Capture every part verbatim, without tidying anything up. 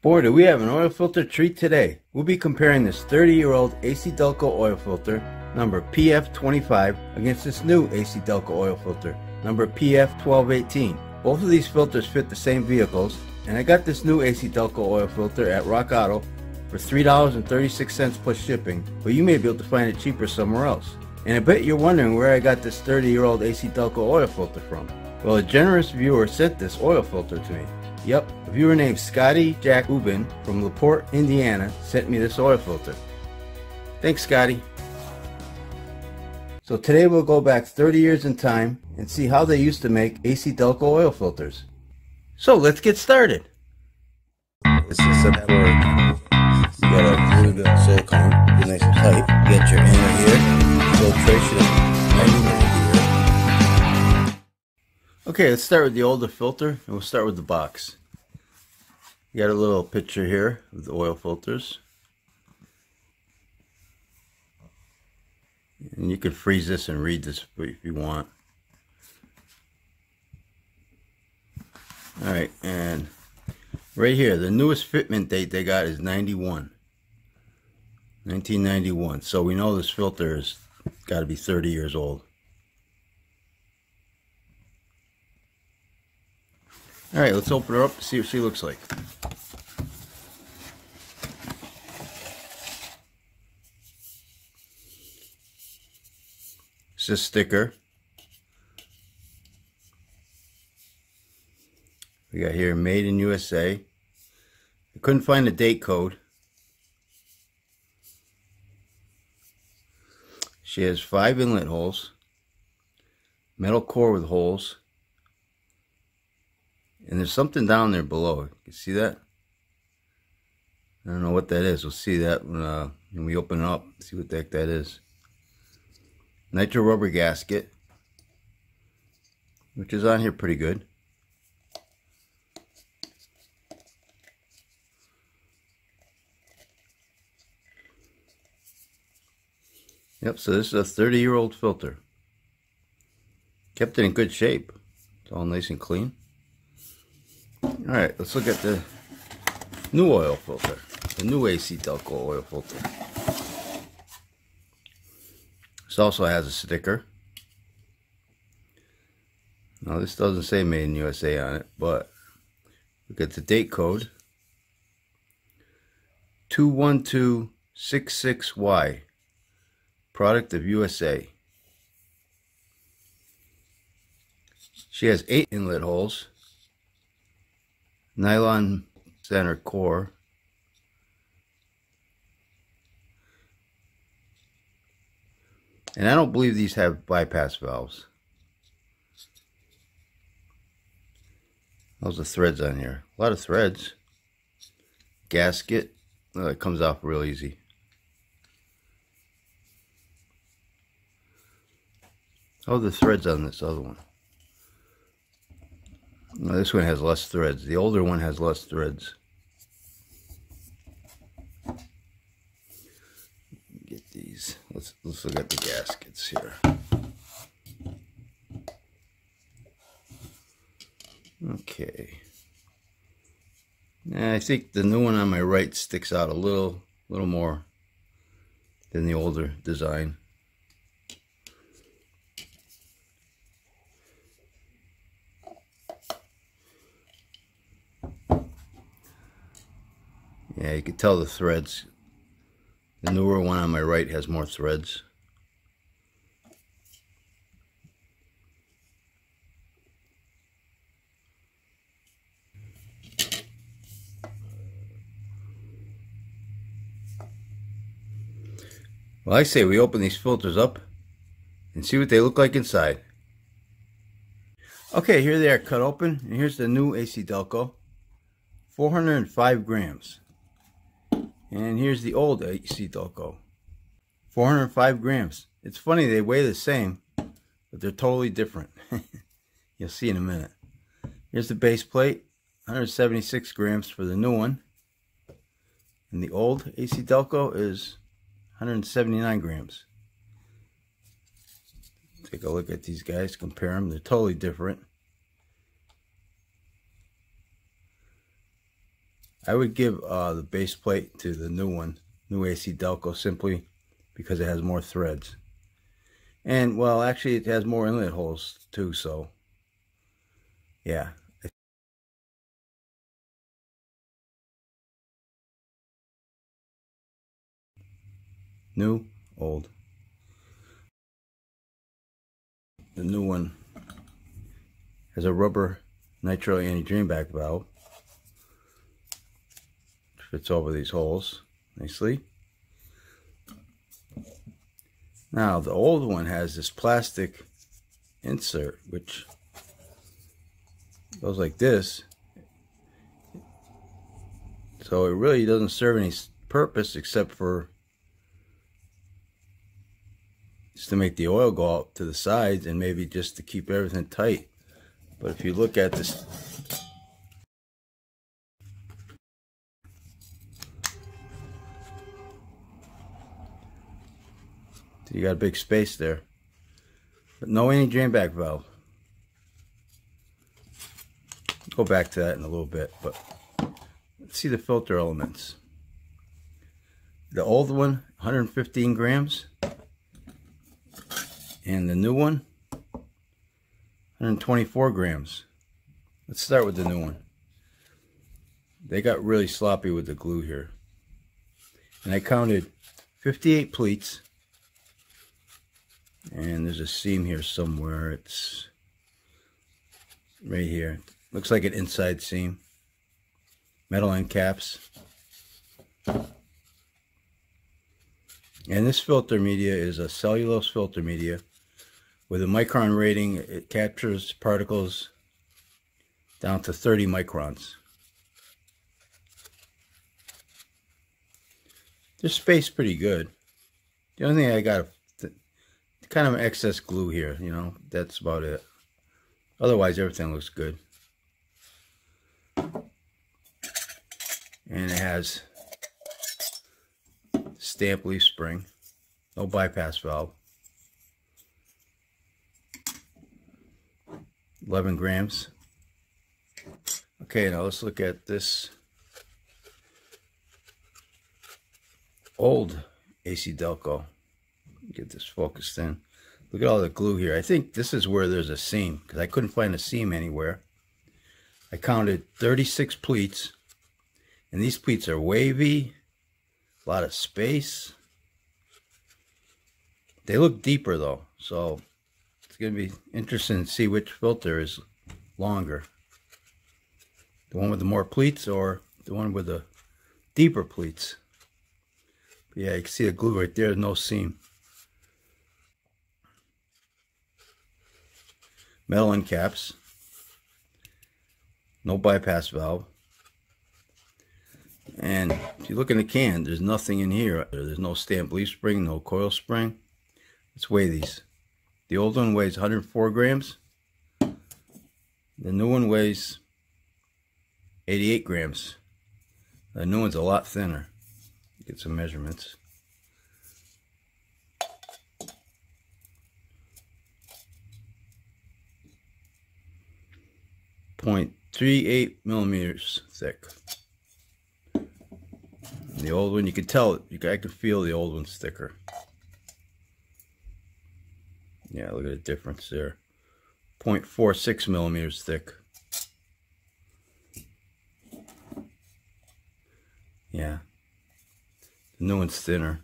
Boy, do we have an oil filter treat today. We'll be comparing this thirty year old A C Delco oil filter, number P F twenty-five, against this new A C Delco oil filter, number P F twelve eighteen. Both of these filters fit the same vehicles, and I got this new A C Delco oil filter at Rock Auto for three dollars and thirty-six cents plus shipping, but you may be able to find it cheaper somewhere else. And I bet you're wondering where I got this thirty year old A C Delco oil filter from. Well, a generous viewer sent this oil filter to me. Yep, a viewer named Scotty Jack Ubin from Laporte, Indiana sent me this oil filter. Thanks, Scotty. So today we'll go back thirty years in time and see how they used to make A C Delco oil filters. So let's get started. This is a network. You gotta glue the silicone, it makes it tight. Get your inner here, filtration right here. Okay, let's start with the older filter, and we'll start with the box. You got a little picture here of the oil filters. And you can freeze this and read this if you want. Alright, and right here, the newest fitment date they got is nineteen ninety-one. So we know this filter has got to be thirty years old. Alright, let's open her up and see what she looks like. It's this sticker. We got here Made in U S A. I couldn't find the date code. She has five inlet holes, metal core with holes. And there's something down there below. You can see that? I don't know what that is. We'll see that when, uh, when we open it up. See what the heck that is. Nitro rubber gasket, which is on here pretty good. Yep, so this is a thirty year old filter. Kept it in good shape. It's all nice and clean. Alright, let's look at the new oil filter, the new A C Delco oil filter. This also has a sticker. Now this doesn't say Made in U S A on it, but look at the date code. two one two six six Y, product of U S A. She has eight inlet holes. Nylon center core. And I don't believe these have bypass valves. Those are threads on here. A lot of threads. Gasket. Oh, it comes off real easy. Oh, the threads on this other one. No, this one has less threads. The older one has less threads. Get these. Let's let's look at the gaskets here. Okay. Now I think the new one on my right sticks out a little, little more than the older design. Yeah, you can tell the threads. The newer one on my right has more threads. Well, I say we open these filters up and see what they look like inside. Okay, here they are cut open, and here's the new A C Delco, four hundred five grams. And here's the old A C Delco, four hundred five grams. It's funny, they weigh the same, but they're totally different. You'll see in a minute. Here's the base plate, one hundred seventy-six grams for the new one. And the old A C Delco is one hundred seventy-nine grams. Take a look at these guys, compare them. They're totally different. I would give uh, the base plate to the new one, new A C Delco, simply because it has more threads. And, well, actually it has more inlet holes too, so, yeah. New, old. The new one has a rubber nitro anti-drainback valve, which fits over these holes nicely. Now the old one has this plastic insert which goes like this, so it really doesn't serve any purpose except for just to make the oil go out to the sides and maybe just to keep everything tight. But if you look at this, you got a big space there, but no anti-drainback valve. Go back to that in a little bit, but let's see the filter elements. The old one, one hundred fifteen grams, and the new one, one hundred twenty-four grams. Let's start with the new one. They got really sloppy with the glue here, and I counted fifty-eight pleats. And there's a seam here somewhere. It's right here. Looks like an inside seam. Metal end caps. And this filter media is a cellulose filter media. With a micron rating, it captures particles down to thirty microns. This space pretty good. The only thing I got to kind of excess glue here, you know, that's about it. Otherwise everything looks good. And it has stamp leaf spring, no bypass valve, eleven grams. Okay, now let's look at this old A C Delco. Get this focused in. Look at all the glue here. I think this is where there's a seam, because I couldn't find a seam anywhere. I counted thirty-six pleats, and these pleats are wavy, a lot of space. They look deeper though, so it's going to be interesting to see which filter is longer. The one with the more pleats or the one with the deeper pleats. But yeah, you can see the glue right there, no seam. Metal end caps, no bypass valve, and if you look in the can, there's nothing in here. There's no stamp leaf spring, no coil spring. Let's weigh these. The old one weighs one hundred four grams. The new one weighs eighty-eight grams. The new one's a lot thinner. Get some measurements. zero point three eight millimeters thick. And the old one, you can tell, you can, I can feel the old one's thicker. Yeah, look at the difference there. zero point four six millimeters thick. Yeah. The new one's thinner.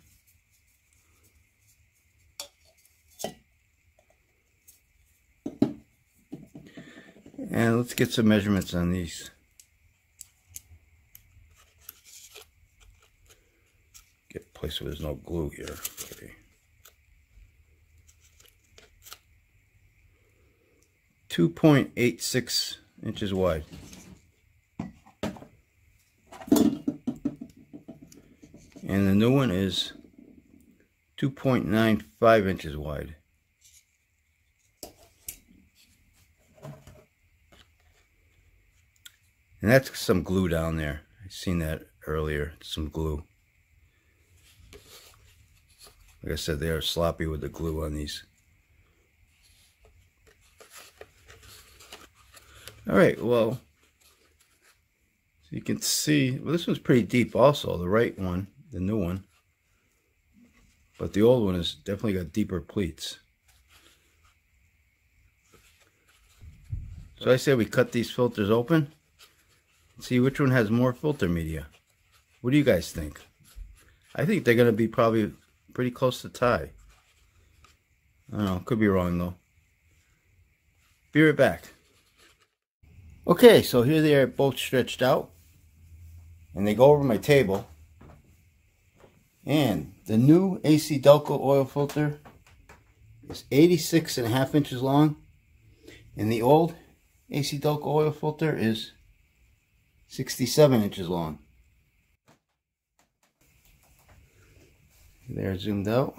And let's get some measurements on these. Get a place where there's no glue here. Okay. two point eight six inches wide. And the new one is two point nine five inches wide. And that's some glue down there. I seen that earlier, some glue. Like I said, they are sloppy with the glue on these. All right, well, You can see, well, this one's pretty deep also, the right one, the new one. But the old one has definitely got deeper pleats. So I say we cut these filters open and see which one has more filter media. What do you guys think? I think they're going to be probably pretty close to tie. I don't know, could be wrong though. Be right back. Okay, so here they are both stretched out. And they go over my table. And the new A C Delco oil filter is eighty-six and a half inches long. And the old A C Delco oil filter is sixty-seven inches long. They're zoomed out.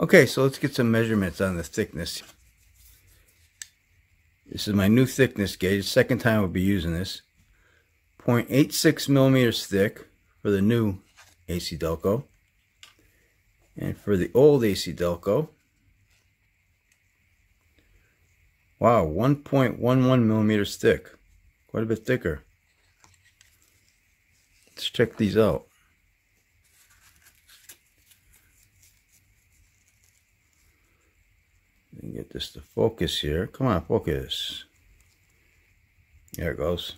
Okay, so let's get some measurements on the thickness. This is my new thickness gauge. Second time I'll be using this. zero point eight six millimeters thick for the new A C Delco. And for the old A C Delco, wow, one point one one millimeters thick. Quite a bit thicker. Let's check these out. Get this to focus here. Come on, focus. There it goes.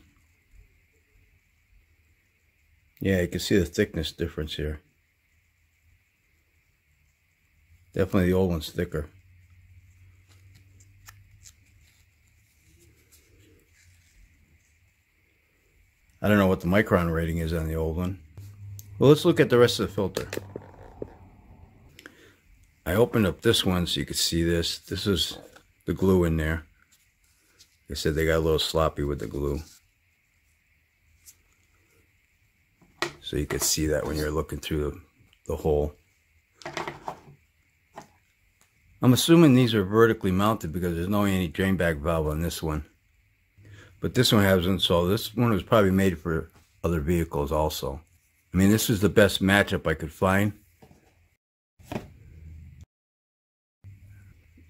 Yeah, you can see the thickness difference here. Definitely the old one's thicker. I don't know what the micron rating is on the old one. Well, let's look at the rest of the filter. I opened up this one so you could see this. This is the glue in there. They said they got a little sloppy with the glue. So you could see that when you're looking through the, the hole. I'm assuming these are vertically mounted because there's no any drain bag valve on this one. But this one hasn't, so this one was probably made for other vehicles also. I mean, this is the best matchup I could find.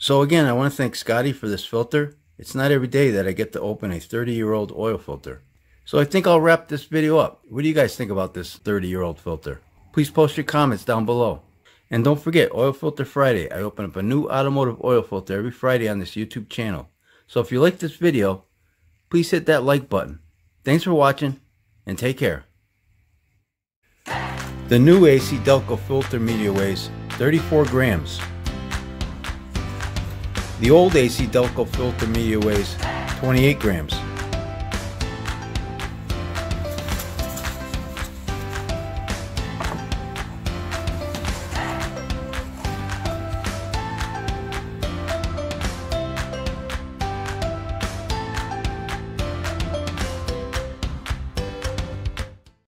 So again, I want to thank Scotty for this filter. It's not every day that I get to open a thirty-year-old oil filter. So I think I'll wrap this video up. What do you guys think about this thirty-year-old filter? Please post your comments down below. And don't forget, Oil Filter Friday. I open up a new automotive oil filter every Friday on this YouTube channel. So if you like this video, please hit that like button. Thanks for watching, and take care. The new A C Delco filter media weighs thirty-four grams. The old A C Delco filter media weighs twenty-eight grams.